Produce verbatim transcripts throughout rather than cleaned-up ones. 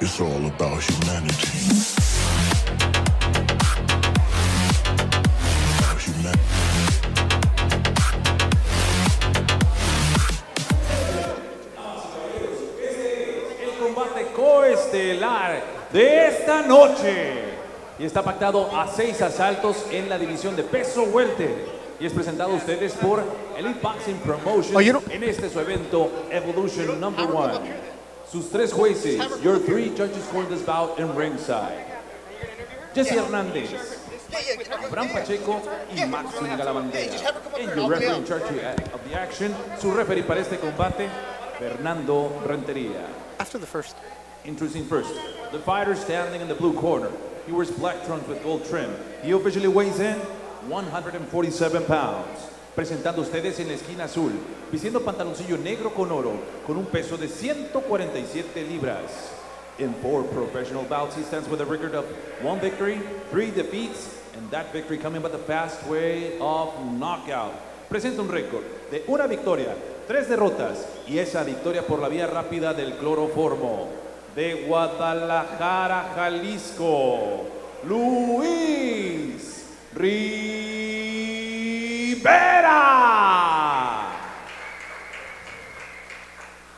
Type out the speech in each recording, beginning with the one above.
It's all about humanity. El combate coestelar de esta noche y está pactado a seis asaltos en la división de peso welter. Y es presentado a ustedes por Elite Boxing Promotions oh, you know en este su evento Evolution Number uno. Sus tres jueces, your three judges for this bout in ringside. Jesse Hernandez, Abraham Pacheco y Maxine Galavandria. And your referee in charge of the action, su referee para este combate, Fernando Rentería. After the first. Introducing first, the fighter standing in the blue corner. He wears black trunks with gold trim. He officially weighs in one forty-seven pounds. Presentando ustedes en la esquina azul, vistiendo pantaloncillo negro con oro, con un peso de ciento cuarenta y siete libras. In four professional bouts, he stands with a record of one victory, three defeats, and that victory coming by the fast way of knockout. Presenta un récord de una victoria, tres derrotas, y esa victoria por la vía rápida del cloroformo. De Guadalajara, Jalisco, Luis Rivera!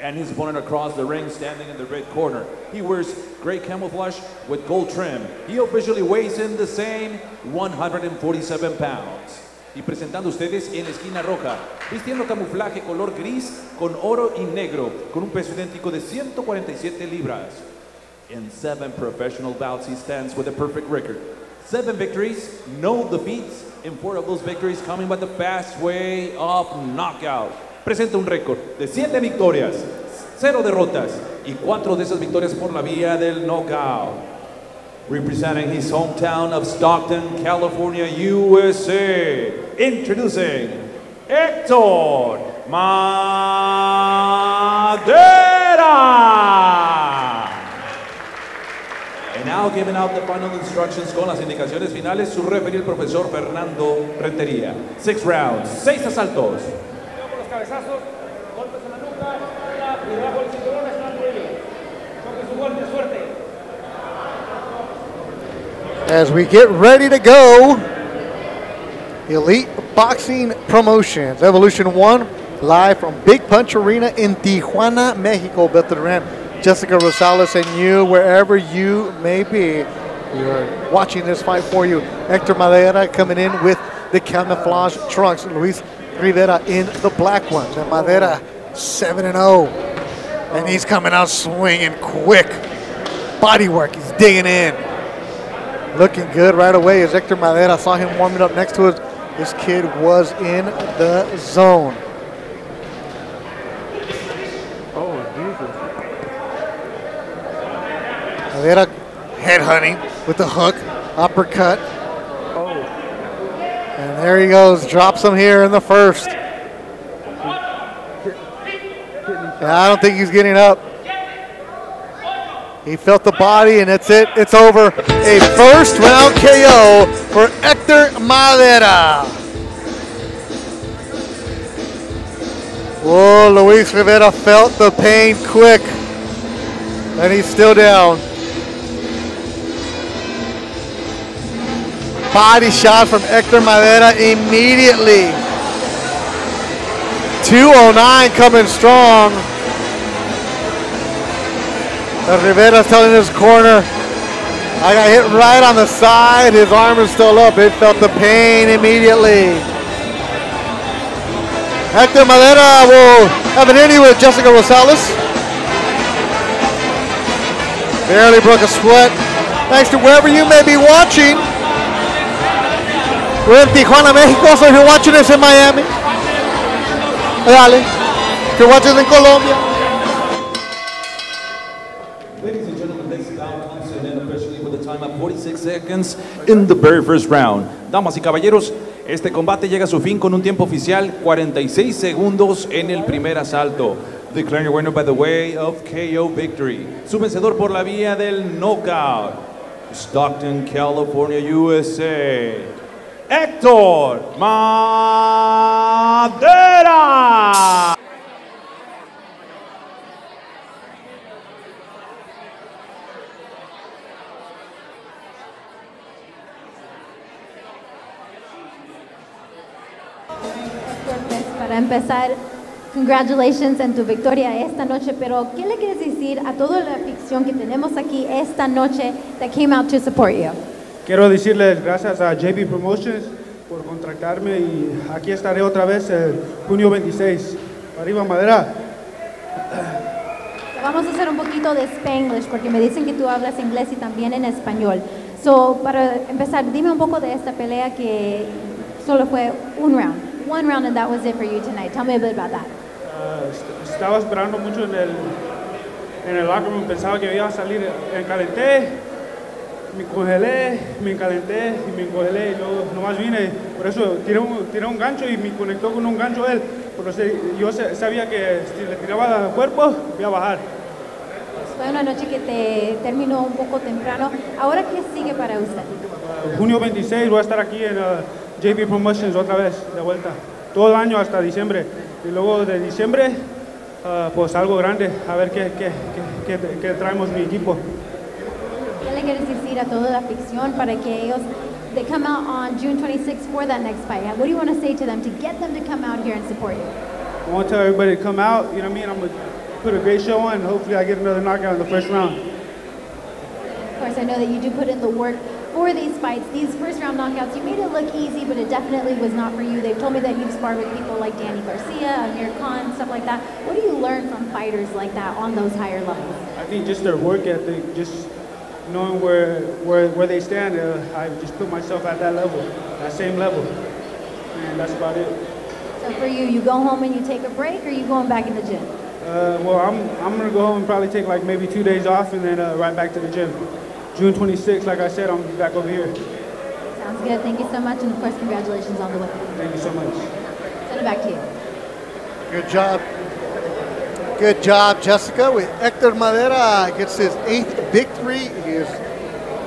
And his opponent across the ring, standing in the red corner. He wears gray camouflage with gold trim. He officially weighs in the same one forty-seven pounds. Y presentando ustedes en la esquina roja, vistiendo camuflaje color gris con oro y negro, con un peso idéntico de ciento cuarenta y siete libras. In seven professional bouts, he stands with a perfect record. Seven victories, no defeats, and four of those victories coming by the fast way of knockout. Presenta un récord de siete victorias, cero derrotas, y cuatro de esas victorias por la vía del knockout. Representing his hometown of Stockton, California, U S A, introducing Héctor Madera. Now giving out the final instructions con las indicaciones finales, su referee el profesor Fernando Rentería. Six rounds, seis asaltos. Con los cabezazos, golpes en la nuca, y debajo del cinturón están ruidos. Toque su golpe, suerte. As we get ready to go, Elite Boxing Promotions, Evolution one, live from Big Punch Arena in Tijuana, Mexico. Beto Jessica Rosales and you, wherever you may be, you're watching this fight for you. Héctor Madera coming in with the camouflage trunks. Luis Rivera in the black ones. And Madera seven and oh. And he's coming out swinging quick. Body work, he's digging in. Looking good right away as Héctor Madera saw him warming up next to us. This kid was in the zone. Madera headhunting with the hook, uppercut. Oh. And there he goes, drops him here in the first. I don't think he's getting up. He felt the body and that's it, it's over. A first round K O for Héctor Madera. Whoa, Luis Rivera felt the pain quick. And he's still down. Body shot from Héctor Madera immediately. two oh nine coming strong. But Rivera's telling his corner, I got hit right on the side. His arm is still up. It felt the pain immediately. Hector Madera will have an inning with Jessica Rosales. Barely broke a split. Thanks to wherever you may be watching. We're in Tijuana, Mexico, so if you're watching this in Miami, dale. If you're watching this in Colombia. Ladies and gentlemen, this is now comes to an end officially with a time of forty-six seconds in the very first round. Damas y caballeros, este combate llega a su fin con un tiempo oficial cuarenta y seis segundos en el primer asalto. Declaring winner by the way of K O victory. Su vencedor por la vía del knockout. Stockton, California, U S A. Héctor Madera. Para empezar, congratulations en tu victoria esta noche, pero ¿qué le quieres decir a toda la afición que tenemos aquí esta noche that came out to support you? Quiero decirles gracias a J P Promotions por contratarme y aquí estaré otra vez el junio veintiséis. Arriba Madera. Vamos a hacer un poquito de Spanglish porque me dicen que tú hablas inglés y también en español. So, para empezar, dime un poco de esta pelea que solo fue un round. One round and that was it for you tonight. Tell me a bit about that. Uh, estaba esperando mucho en el en el locker room. Pensaba que iba a salir. Me calenté, me congelé, me calenté y me congelé. Y luego nomás vine. Por eso tiré un, tiré un gancho y me conectó con un gancho él. Pero yo sabía que si le tiraba al cuerpo, iba a bajar. Fue una noche que te terminó un poco temprano. ¿Ahora qué sigue para usted? Uh, junio veintiséis voy a estar aquí en... Uh, J P Promotions otra vez, de vuelta, todo el año hasta diciembre, y luego de diciembre, uh, pues algo grande, a ver qué, qué, qué, qué, qué traemos mi equipo. ¿Qué le quieres decir a toda la afición para que ellos, they come out on June twenty-sixth for that next fight? What do you want to say to them to get them to come out here and support you? I want to tell everybody to come out, you know what I mean, I'm going to put a great show on, and hopefully I get another knockout in the first round. Of course, I know that you do put in the work for these fights, these first round knockouts, you made it look easy, but it definitely was not for you. They've told me that you've sparred with people like Danny Garcia, Amir Khan, stuff like that. What do you learn from fighters like that on those higher levels? I think just their work ethic, just knowing where where, where they stand, uh, I just put myself at that level, that same level, and that's about it. So for you, you go home and you take a break, or you going back in the gym? Uh, well, I'm, I'm going to go home and probably take like maybe two days off and then uh, right back to the gym. June twenty-sixth, like I said, I'm back over here. Sounds good. Thank you so much, and of course, congratulations on the win. Thank you so much. Send it back to you. Good job. Good job, Jessica. With Héctor Madera gets his eighth victory. He is